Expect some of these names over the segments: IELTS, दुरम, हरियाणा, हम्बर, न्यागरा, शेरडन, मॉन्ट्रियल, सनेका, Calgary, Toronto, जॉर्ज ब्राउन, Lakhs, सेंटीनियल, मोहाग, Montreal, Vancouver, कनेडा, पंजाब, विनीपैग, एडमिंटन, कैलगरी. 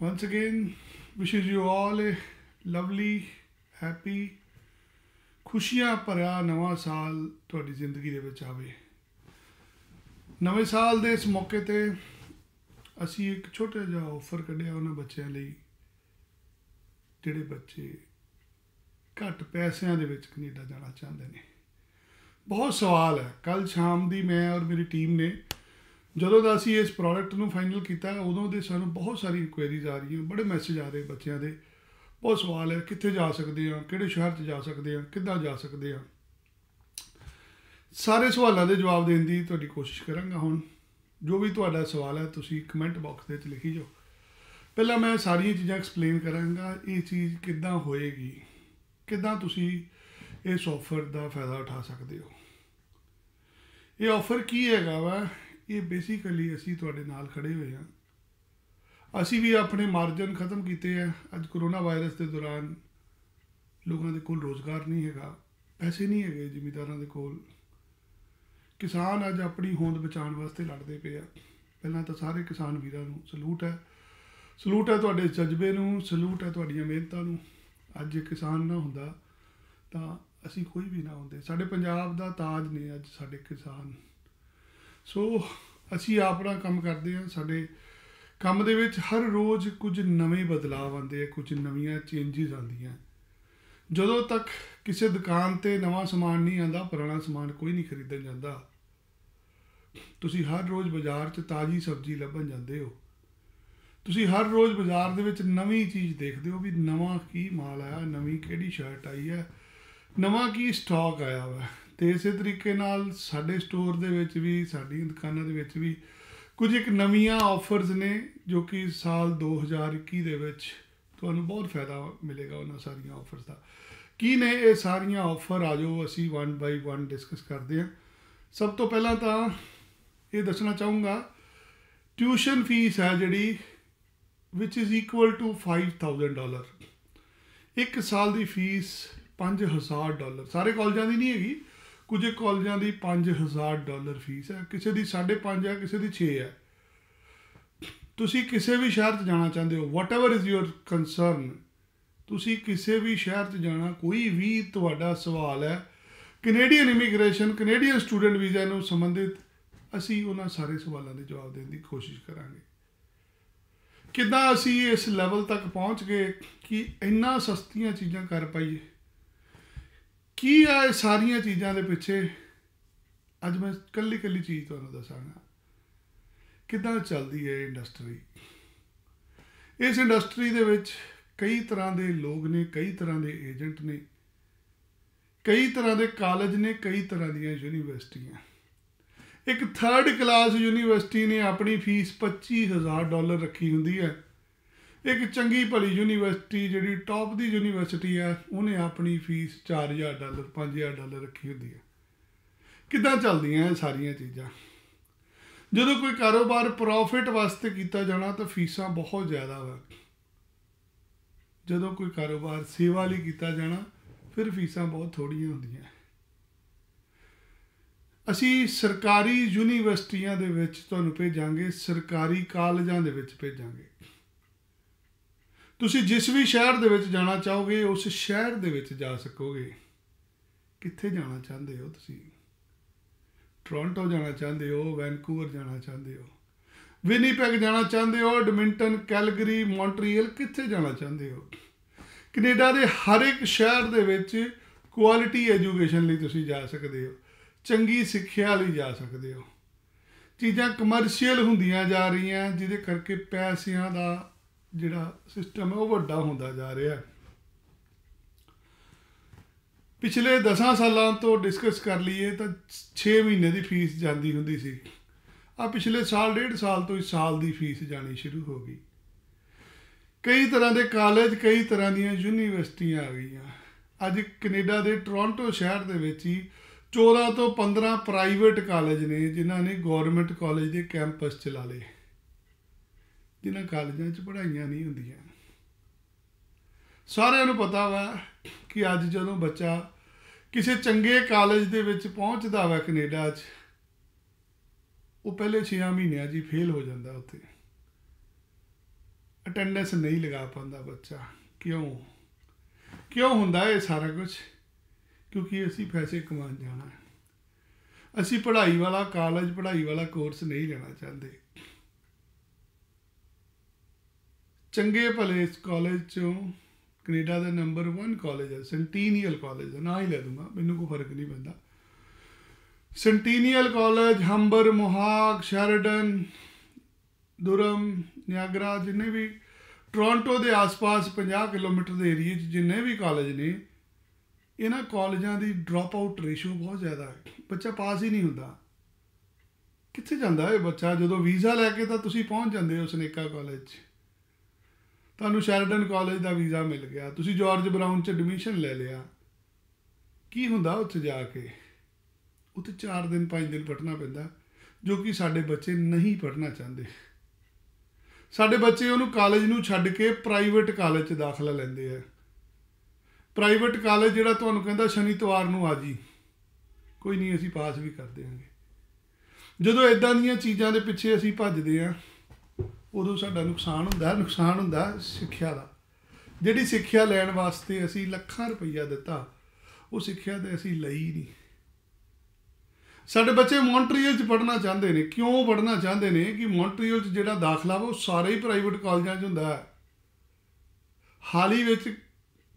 Once again, wishes you all a lovely, happy, खुशियाँ भरिया नवा साल तुहाडी जिंदगी दे विच आवे। नवे साल दे इस मौके ते असी एक छोटा जिहा ऑफर कढ़िया उन्हां बच्चों लई जिहड़े बच्चे घट पैसों दे विच कनेडा जाना चाहते हैं। बहुत सवाल है। कल शाम दी मैं और मेरी टीम ने जदों दा असी इस प्रोडक्ट नूं फाइनल किया उदों दे सानूं बहुत सारी इंक्वायरीज आ रही हैं, बड़े मैसेज आ रहे बच्चों के। बहुत सवाल है, कितने जा सकते हैं, किहड़े शहर च जा सकते हैं, किद्दां जा सकते हैं। सारे सवालों के जवाब देने की तुहाडी कोशिश करांगा। हुण जो भी तुहाडा सवाल है तुसीं कमेंट बॉक्स दे लिखी जाओ। पहला मैं सारियां चीज़ां एक्सप्लेन करांगा, ये चीज़ किद्दां होएगी, किद्दां तुसीं इस ऑफर का फायदा उठा सकते हो। ये ऑफर की हैगा वा, ये बेसिकली असीं तुहाडे नाल खड़े हुए हैं। असी भी अपने मार्जन खत्म किए हैं। अज कोरोना वायरस के दौरान लोगों के कोल रोज़गार नहीं है, पैसे नहीं है, जिमीदारों के कोल। किसान अज अपनी होंद बचाने वास्ते लड़ते पे। पहला तो सारे किसान वीरों को सलूट है, सलूट है तुहाडे जज्बे नूं, सलूट है तुहाडीआं मेहनतां नूं। अज जे किसान ना हुंदा तां असी कोई भी ना हुंदे। साडे पंजाब दा ताज ने अज साडे किसान। सो असी अपना काम करदे हां। साडे ਕੰਮ ਦੇ ਵਿੱਚ हर रोज़ कुछ नवे बदलाव आते हैं, कुछ नवी चेंजिज आदि। ਜਦੋਂ तक किसी दुकान पर नवा समान नहीं आता, पुराना समान कोई नहीं खरीदन जाता। ਤੁਸੀਂ हर रोज़ बाज़ार ताज़ी सब्जी ਲੱਭਣ ਜਾਂਦੇ हो। ਤੁਸੀਂ हर रोज़ ਬਾਜ਼ਾਰ ਦੇ ਵਿੱਚ नवी चीज़ देखते हो भी नवा की माल आया, नवी ਕਿਹੜੀ शर्ट आई है, नवा की स्टॉक आया वा। तो इस तरीके ਨਾਲ ਸਾਡੇ स्टोर ਦੇ ਵਿੱਚ ਵੀ, ਸਾਡੀਆਂ ਦੁਕਾਨਾਂ ਦੇ ਵਿੱਚ ਵੀ कुछ एक नवीं ऑफर्स ने जो कि साल 2021 दे विच तुहानूं बहुत फायदा मिलेगा। उन्हां सारिया ऑफर्स का की ने, ये सारिया ऑफर आ जाओ असी वन बाई वन डिस्कस करते हैं। सब तो पहला तो ये दसना चाहूँगा, ट्यूशन फीस है जिहड़ी विच इज़ इक्वल टू $5,000। एक साल की फीस $5,000। सारे कॉलेजों की नहीं हैगी, कुछ कॉलेजों की $5,000 फीस है, किसी की 5.5 है, किसी की 6 है। तुसी किसी भी शहर जाना चाहते हो, वॉटएवर इज़ योर कंसर्न, तुसी किसी भी शहर जाना, कोई भी तुहाडा सवाल है Canadian immigration, Canadian student visa नूं संबंधित, असी उन्हां सारे सवालों के जवाब देने की कोशिश करांगे। किद्दां असी इस लैवल तक पहुँच गए कि इन्ना सस्तियां चीज़ां कर पाइए। की है सारिया चीज़ों के पिछे अज मैं कली कली चीज़ तुहानूं दसांगा किद्दां चलती है इंडस्ट्री। इस इंडस्ट्री दे विच कई तरह के लोग ने, कई तरह के एजेंट ने, कई तरह के कॉलेज ने, कई तरह दी यूनिवर्सिटियां। एक थर्ड क्लास यूनिवर्सिटी ने अपनी फीस $25,000 रखी हुंदी है। एक चंगी भली यूनिवर्सिटी जिहड़ी टॉप दी यूनिवर्सिटी है उन्हें अपनी फीस $4,000 $5,000 रखी हुंदी है। किद्दां चलदियां सारियां चीज़ां। जदों कोई कारोबार प्रॉफिट वास्ते कीता जाना तो फीसां बहुत ज़्यादा वा। जदों कोई कारोबार सेवा लई कीता जाना फिर फीसां बहुत थोड़ियां हुंदियां। असी सरकारी यूनिवर्सिटियां दे विच तुहानूं भेजांगे, सरकारी कालजां दे विच भेजांगे। तुसी जिस भी शहर दे विच जाना चाहोगे उस शहर दे विच जा सकोगे। कित्थे जाना चाहते हो तुसी? टोरंटो जाना चाहते हो, वैनकूवर जाना चाहते हो, विनीपैग जाना चाहते हो, एडमिंटन, कैलगरी, मॉन्ट्रियल, कित्थे जाना चाहते हो? कनेडा के हर एक शहर दे विच क्वालिटी एजुकेशन लई तुसी जा सकते हो, चंगी सिक्ख्या लई जा सकते हो। चीज़ां कमर्शियल हुंदियां जा रहियां जिहदे करके पैसिਆਂ दा जिहड़ा सिस्टम है वो वड्डा होंदा जा रहा है। पिछले 10 सालों तो डिस्कस कर लीए तो 6 महीने की फीस जाती हुंदी सी। पिछले साल 1.5 साल तो इस साल की फीस जानी शुरू हो गई। कई तरह के कॉलेज, कई तरह दी यूनिवर्सिटियां आ गई। अज कनेडा के टोरंटो शहर के विच ही 14 तो 15 प्राइवेट कॉलेज ने जिन्हां ने गौरमेंट कॉलेज के कैंपस चला ले, जिन्हां कॉलेजों च पढ़ाइयां नहीं होंदियां। सारिआं नूं पता वा कि अज जदों बच्चा किसी चंगे कॉलेज दे विच पहुंचदा वा कनेडा च, वो पहले 6 महीनों 'च फेल हो जाता। उत्थे अटेंडेंस नहीं लगा पाता बच्चा। क्यों क्यों होंदा है सारा कुछ? क्योंकि असी पैसे कमा जाना है, असी पढ़ाई वाला कॉलेज पढ़ाई वाला कोर्स नहीं लेना चाहते। चंगे भले कॉलेज चो कनेडा का नंबर 1 कॉलेज है, सेंटीनियल कॉलेज है, ना ही ले दूंगा मैनू कोई फर्क नहीं पैंदा। सेंटीनियल college, हम्बर, मोहाग, शेरडन, दुरम, न्यागरा, जिन्हें भी टोरंटो के आस पास 50 किलोमीटर के एरिए जिन्हें भी कॉलेज ने, इन्ह कॉलेजों की ड्रॉप आउट रेशो बहुत ज़्यादा है, बच्चा पास ही नहीं होता। कितने जाता है बच्चा? जो वीज़ा लैके तो तुम पहुँच जाते हो सनेका कॉलेज, तू शेरडन कॉलेज का वीज़ा मिल गया, तुम जॉर्ज ब्राउन च एडमिशन ले लिया, की होंदा उत्थे जाके? उत्थे 4 दिन 5 दिन पढ़ना पैंदा, जो कि साढ़े बच्चे नहीं पढ़ना चाहते। साढ़े बच्चे उन्होंने कॉलेज में छड्ड के प्राइवेट कॉलेज दाखला लेंदे है। प्राइवेट कॉलेज जिहड़ा तुहानूं कहिंदा शनि तवार नूं आ जी, कोई नहीं असीं पास भी कर देंगे। जदों इदां दीयां चीज़ां दे पिछे असीं भजदे आ, उदों साडा नुकसान हुंदा सिक्ख्या दा। जिहड़ी सिक्ख्या लैण वास्ते असीं लखां रुपया दित्ता, वो सिक्ख्या ते असीं लई नहीं। साडे बच्चे मॉन्ट्रियल च पढ़ना चाहते हैं। क्यों पढ़ना चाहते हैं? कि मॉन्ट्रियल च जिहड़ा दाखला वो सारे ही प्राइवेट कॉलेजां च हुंदा है। हाल ही विच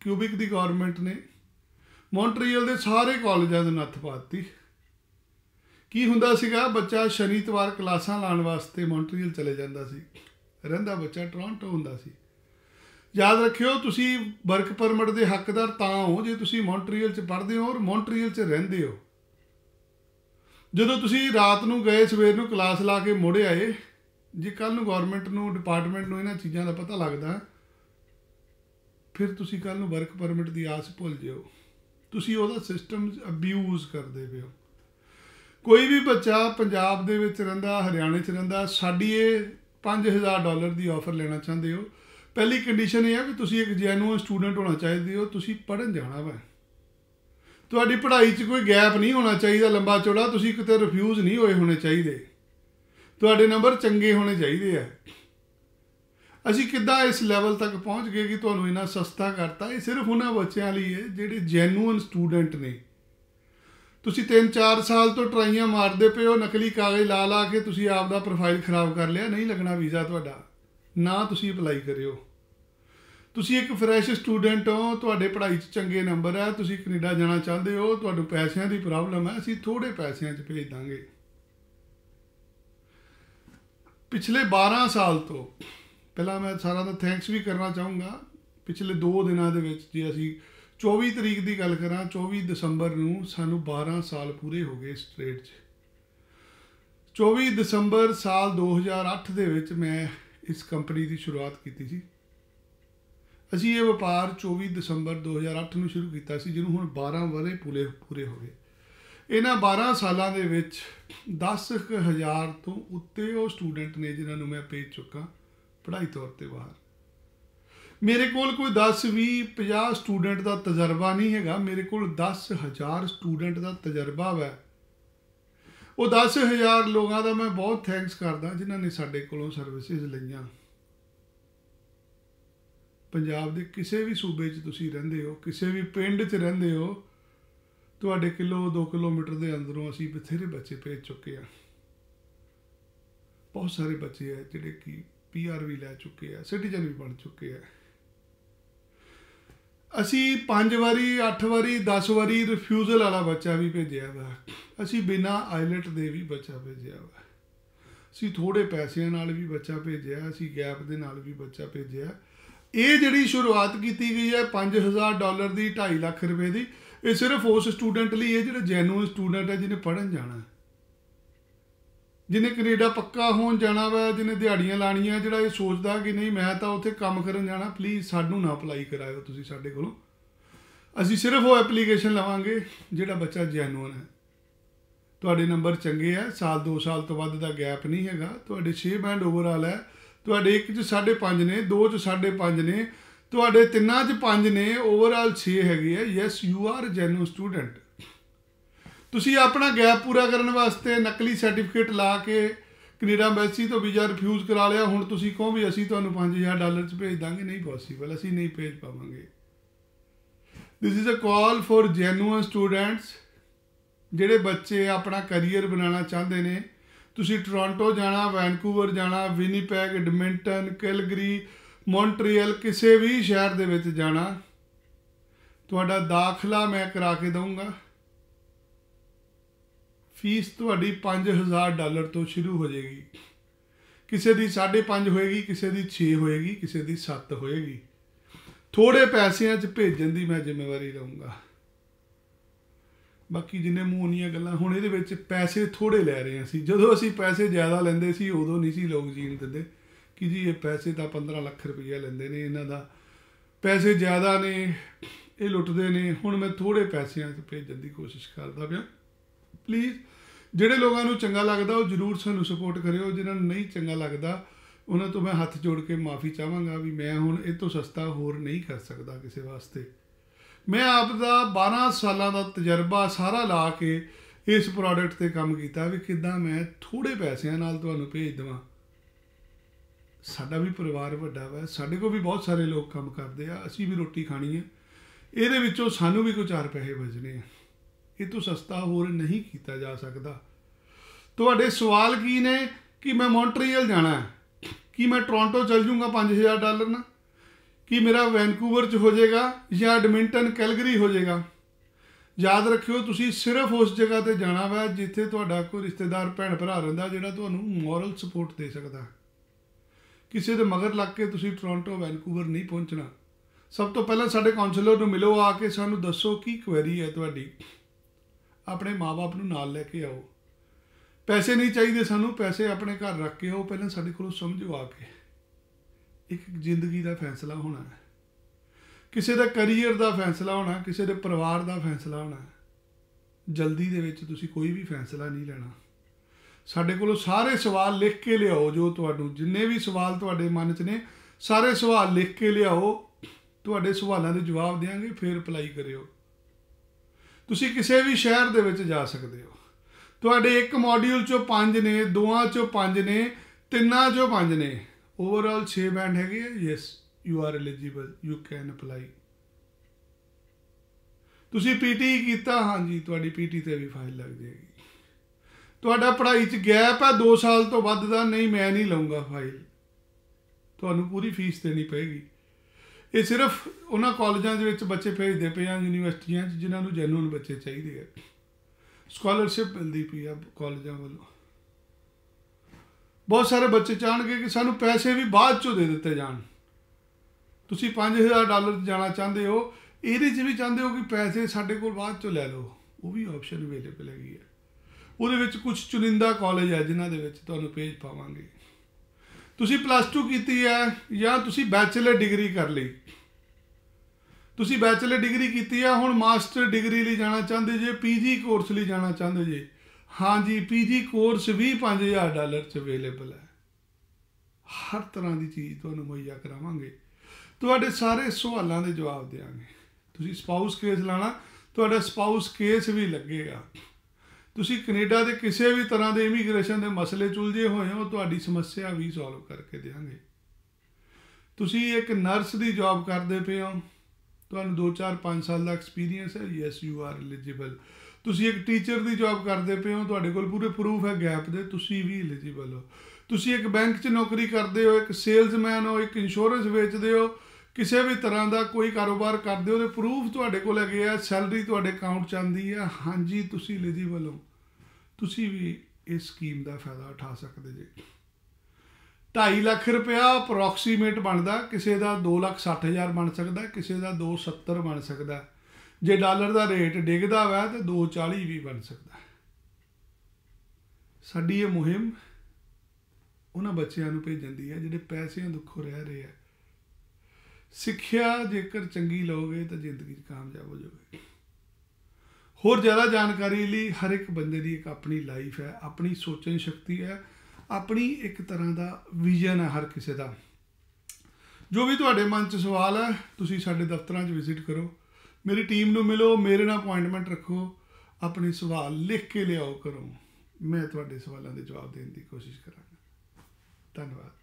क्यूबिक की गौरमेंट ने मॉन्ट्रियल के सारे कॉलेजों में नत्थ पाती। की हुंदा सीगा, बच्चा शनिवार क्लासा लाने वास्ते मॉन्ट्रियल चले जाता सी, रहिंदा बच्चा टोरंटो हुंदा सी। याद रखियो, तुसी वर्क परमिट के हकदार तां हो जे तुसी मॉन्ट्रियल च पढ़ते हो और मॉन्ट्रियल च रहिंदे हो। जदों तुसी रात नूं गए सवेर नूं क्लास ला के मुड़ आए, जे कल नूं गौरमेंट नूं डिपार्टमेंट नूं इन्हां चीज़ां दा पता लगदा, फिर तुसी कल नूं वर्क परमिट की आस भुल जाओ। तुसी उहदा सिस्टम अब्यूज़ करदे पे हो। कोई भी बच्चा पंजाब दे विच रहिंदा, हरियाणे च रहिंदा, साडी $5000 की ऑफर लेना चाहते हो, पहली कंडीशन यह है कि तुसी एक जेन्युइन स्टूडेंट होना चाहिए हो। तुसी पढ़न जाना वा, तुहाडी पढ़ाई च कोई गैप नहीं होना चाहिए लंबा चौड़ा, तुसी किते रिफ्यूज़ नहीं होए होने चाहिए, तुहाडे नंबर चंगे होने चाहिए है। असी किद्दां इस लैवल तक पहुँच गए कि तुहानूं इन्ना सस्ता करता? ये सिर्फ उन्हां बच्चों लई है जिहड़े जेन्युइन स्टूडेंट ने। तुसी 3-4 साल तो ट्राइयां मारदे पे हो, नकली कागज़ ला के तुसी आपदा प्रोफाइल खराब कर लिया, नहीं लगना वीज़ा तुहाडा, ना तुसी अप्लाई करियो। तुसी एक फ्रैश स्टूडेंट हो, तुहाडे पढ़ाई च चंगे नंबर है, तुसी कनेडा जाना चाहते हो, तुहानूं पैसों की प्रॉब्लम है, असी थोड़े पैसों च भेज दांगे। पिछले 12 साल तो पहला मैं सारा का थैंक्स भी करना चाहूँगा। पिछले 2 दिनों के जे असी 24 तरीक की गल करा, 24 दिसंबर में सानू 12 साल पूरे हो गए स्ट्रेट। 24 दिसंबर साल 2008 के मैं इस कंपनी की शुरुआत की थी। असी ये व्यापार 24 दिसंबर 2008 में शुरू किया, जिन्होंने हुण 12 वरे पूरे हो गए। इन्ह 12 सालों के 10,000 तो उत्ते वो स्टूडेंट ने जिन्होंने मैं भेज चुका पढ़ाई तौर पर बाहर। मेरे कोल कोई 10, 20, 50 स्टूडेंट का तजर्बा नहीं है, मेरे को 10,000 स्टूडेंट का तजर्बा है। वो 10,000 लोगों का मैं बहुत थैंक्स करदा जिन्होंने साढ़े कोलों सर्विसेज लईयां। पंजाब के किसी भी सूबे तुसी रहिंदे हो, किसी भी पिंड च रहिंदे हो, तुहाडे 1-2 किलोमीटर के अंदरों असी बथेरे बच्चे भेज चुके हैं। बहुत सारे बच्चे है जिहड़े कि PR भी लै चुके हैं, सिटीजन भी बन चुके हैं। असी 5 वारी 8 वारी 10 वारी रिफ्यूज़ल वाला बच्चा भी भेजा वा, असी बिना आईलैट दे भी बच्चा भेजा वा, असी थोड़े पैसों नाल भी बच्चा भेजा, असी गैप दे नाल भी बच्चा भेजा। ये जिहड़ी शुरुआत की गई है $5,000 की, 2.5 लाख रुपए की, ये सिर्फ उस स्टूडेंट लिए है जिहड़ा जेन्युइन स्टूडेंट है, जिन्हें पढ़न जाना है, जिन्हें कनेडा पक्का होन जाना वा, जिन्हें दिहाड़ियां लाणियां, जिहड़ा ये सोचदा कि नहीं मैं तो उत्थे काम करन जाना, प्लीज़ सानू ना अप्लाई कराओ तुसीं साडे कोलों। असीं सिर्फ वो एप्लीकेशन लवांगे जिहड़ा बच्चा जेन्युइन है, तुहाडे नंबर चंगे है, 1-2 साल तो वध दा गैप नहीं है, तुहाडे 6 बैंड ओवरऑल है, तुहाडे 1 च 5.5 ने, 2 च 5.5 ने, तुहाडे 3 च 5 ने, ओवरऑल 6 हैगे है। Yes you are genuine student. तुसी अपना गैप पूरा करने वास्ते नकली सर्टिफिकेट ला के ਕੈਨੇਡਾ ਐਮਬੈਸੀ तो वीजा रिफ्यूज़ करा लिया। ਹੁਣ ਤੁਸੀਂ ਕਹੋ भी ਅਸੀਂ ਤੁਹਾਨੂੰ 5000 ਡਾਲਰ ਚ ਭੇਜ ਦਾਂਗੇ, नहीं पॉसिबल, ਅਸੀਂ नहीं भेज ਪਾਵਾਂਗੇ। This is a call for genuine students, ਜਿਹੜੇ ਬੱਚੇ अपना करियर बनाना ਚਾਹੁੰਦੇ ਨੇ। ਤੁਸੀਂ ਟੋਰਾਂਟੋ ਜਾਣਾ, ਵੈਨਕੂਵਰ ਜਾਣਾ, ਵਿਨੀਪੈਗ, ਐਡਮਿੰਟਨ, ਕੈਲਗਰੀ, ਮੌਂਟਰੀਅਲ, ਕਿਸੇ ਵੀ ਸ਼ਹਿਰ ਦੇ ਵਿੱਚ ਜਾਣਾ, ਤੁਹਾਡਾ ਦਾਖਲਾ मैं करा के ਦਊਂਗਾ। फीस ਤੁਹਾਡੀ 5000 ਡਾਲਰ तो शुरू हो जाएगी। किसी की 5.5 होएगी, किसी की 6 होएगी, किसी की 7 होएगी। थोड़े पैसों च भेजन की मैं जिम्मेवारी लूँगा। बाकी जिन्हें मूँह नहीं गल्लां, हुण इहदे विच पैसे थोड़े लै रहे हैं। जो असी पैसे ज़्यादा लेंदे सी उदों नहीं सी लोग जीण दिंदे कि जी ये पैसे तो 15 लाख रुपया लेंदे ने, इन्हां दा पैसे ज़्यादा ने, ये लुटदे ने। हुण मैं थोड़े पैसों च भेजन की कोशिश करदा पिया। प्लीज़ ਜਿਹੜੇ ਲੋਕਾਂ ਨੂੰ ਚੰਗਾ ਲੱਗਦਾ ਉਹ ਜ਼ਰੂਰ ਸਾਨੂੰ ਸਪੋਰਟ ਕਰਿਓ, ਜਿਨ੍ਹਾਂ ਨੂੰ नहीं ਚੰਗਾ ਲੱਗਦਾ ਉਹਨਾਂ ਤੋਂ मैं ਹੱਥ जोड़ के माफ़ी ਚਾਹਾਂਗਾ भी मैं ਹੁਣ ਇਹ ਤੋਂ ਸਸਤਾ ਹੋਰ नहीं कर सकता ਕਿਸੇ ਵਾਸਤੇ। मैं ਆਪ ਦਾ 12 ਸਾਲਾਂ ਦਾ ਤਜਰਬਾ ਸਾਰਾ ਲਾ ਕੇ ਇਸ ਪ੍ਰੋਡਕਟ ਤੇ ਕੰਮ ਕੀਤਾ ਵੀ ਕਿੱਦਾਂ मैं ਥੋੜੇ ਪੈਸਿਆਂ ਨਾਲ ਤੁਹਾਨੂੰ ਭੇਜ ਦਵਾਂ। ਸਾਡਾ ਵੀ ਪਰਿਵਾਰ ਵੱਡਾ ਵਾ, ਸਾਡੇ ਕੋਲ ਵੀ ਬਹੁਤ ਸਾਰੇ ਲੋਕ ਕੰਮ ਕਰਦੇ ਆ, ਅਸੀਂ ਵੀ ਰੋਟੀ ਖਾਣੀ ਹੈ, ਇਹਦੇ ਵਿੱਚੋਂ ਸਾਨੂੰ भी ਕੋਈ 4 ਪੈਸੇ ਬਚਨੇ ਆ। ये तो सस्ता होर नहीं किया जा सकता। तो सवाल की ने कि मैं मॉन्ट्रियल जाना है, कि मैं टोरंटो चल जूँगा 5000 डॉलर ना, कि मेरा वैनकूवर च हो जाएगा या एडमिंटन कैलगरी हो जाएगा। याद रखियो तुसी सिर्फ उस जगह पर जाना वा जिथे तुहाडा कोई रिश्तेदार भैन भरा रहिंदा जिहड़ा तुहानूं मॉरल सपोर्ट दे सकदा। किसी दे मगर लग के तुसी टोरंटो वैनकूवर नहीं पहुँचना। सब तो पहले साडे काउंसलर नूं मिलो, आके सानूं दसो की क्वेरी है तुहाडी। अपने माँ बाप नूं नाल लैके आओ। पैसे नहीं चाहिए सानूं, पैसे अपने घर रख के आओ। पहले साडे कोलों समझो आके एक जिंदगी का फैसला होना है, किसी का करियर का फैसला होना, किसी के परिवार का फैसला होना। जल्दी दे विच तुसीं कोई भी फैसला नहीं लेना। साडे कोलों सारे सवाल लिख के लियाओ, जो तुहानूं जिन्ने भी सवाल तुहाडे मन च ने सारे सवाल लिख के लियाओ। तुहाडे सवालों के जवाब देंगे, फिर अप्लाई करियो। तुसी किसी भी शहर दे विच जा सकते हो। तुहाडे एक मॉड्यूल चो 5 ने, 2 चो 5 ने, 3 चो 5 ने, ओवरऑल 6 बैंड है। Yes you are eligible, you can apply. तुसी पीटी कीता, हाँ जी तुहाडी पीटी ते भी फाइल लग जाएगी। तुहाडा पढ़ाई च गैप है 2 साल तो वध दा, नहीं मैं नहीं लऊंगा फाइल, तुहानूं पूरी फीस देनी पेगी। ये सिर्फ उन्होंने कॉलेजों के बच्चे भेजते पे हैं, यूनिवर्सिटियां जिन्होंने जेन्युइन बच्चे चाहिए है। स्कॉलरशिप मिलती पी है कॉलेजों वालों। बहुत सारे बच्चे चाहते कि सानू पैसे भी बाद चो दे दिते जान। तुसी 5000 डॉलर जाना चाहते हो, ये भी चाहते हो कि पैसे साढ़े को बाद चो लै लो, वो भी ऑप्शन अवेलेबल हैगी है। वो कुछ चुनिंदा कॉलेज है जिन्हों के भेज पावांगे। तुसी +2 की है या तुसी बैचलर डिग्री कर ली, तुसी बैचलर डिग्री की है, हुण मास्टर डिग्री लिए जाना चाहते जे, पीजी कोर्स लिए जाना चाहते जे, हाँ जी पीजी कोर्स भी 5000 डॉलर च अवेलेबल है। हर तरह की चीज़ तुहानूं मुहैया करावांगे, तुहाडे सारे सवालों के जवाब देंगे। तुसी स्पाउस केस लाना, तुहाडा स्पाउस केस भी लगेगा। तुसी कनेडा के किसी भी तरह के इमीग्रेशन के मसले उलझे हुए हो, तुहाडी समस्या भी सॉल्व करके देंगे। तुसी एक नर्स की जॉब करते पे हो, तुहानूं 2-4-5 साल का एक्सपीरियंस है, यस यू आर एलिजिबल। तुसी एक टीचर की जॉब करते पे हो, तुहाडे कोल पूरे प्रूफ है गैप दे, तुसी भी एलिजिबल हो। तुसी एक बैंक च नौकरी करते हो, एक सेल्समैन हो, एक इंश्योरेंस बेचते हो, किसी भी तरह का कोई कारोबार करते हो तो प्रूफ तुहाडे कोल है, सैलरी तुहाडे अकाउंट च आंदी है, हाँ जी तुसी एलिजिबल हो। तुसी भी इस स्कीम का फायदा उठा सकते जे। 2.5 लाख रुपया अप्रोक्सीमेट बनता, किसी का 2,60,000 बन सकता, किसी का 2,70,000 बन सकता। जे डॉलर का रेट डिगदा वा तो 2,40,000 भी बन सकता। साडी ये मुहिम उन्हां बच्चों नूं भेजण दी है जिहड़े पैसिਆਂ दुखों रह रहे हैं। सिक्ख्या जेकर चंगी लोगे तो जिंदगी कामयाब हो जाओगे। होर ज़्यादा जानकारी लिए हर एक बंदे की एक अपनी लाइफ है, अपनी सोचन शक्ति है, अपनी एक तरह का विजन है हर किसी का। जो भी तुहाडे मन च सवाल है तुसी साडे दफ्तरां च विजिट करो, मेरी टीम नूं मिलो, मेरे नाल अपॉइंटमेंट रखो, अपने सवाल लिख के लियाओ करो, मैं तुहाडे सवालों के जवाब देने की कोशिश करांगा। धन्यवाद।